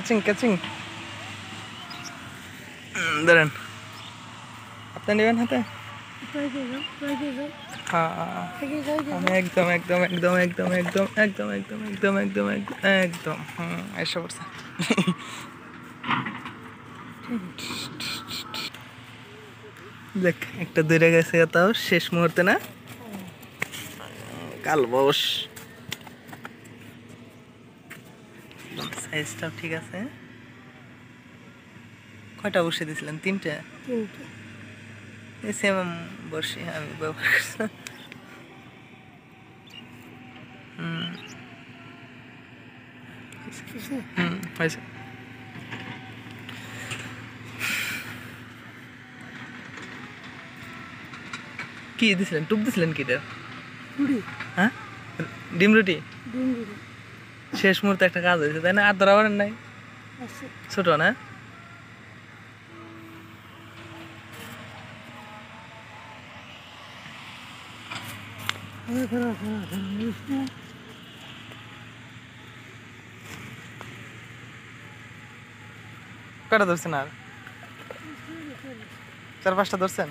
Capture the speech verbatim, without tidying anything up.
catching, catching. Then, after even happened. Ekdom, ekdom, ekdom, ekdom, ekdom, ekdom, ekdom, ekdom, ekdom, ekdom. I showed. Look, একটা দূরে গেছে তাও শেষ মুহূর্তে না কাল বস সাইজটা ঠিক আছে কয়টা বসে দিছিলেন তিনটা তিনটা এই সেম বসে আমি ব্যবহার করছি হুম কিছু হুম আচ্ছা কি দিছিলেন টুপ দিছিলেন কিটা রুটি হ্যাঁ ডিম রুটি ডিম রুটি শেষ মুহূর্তে একটা কাজ হইছে তাই না আর ধরাবার নাই আচ্ছা ছোট না আরে ধরা ধরা ধরা কটা ধরছেন আর চার পাঁচটা ধরছেন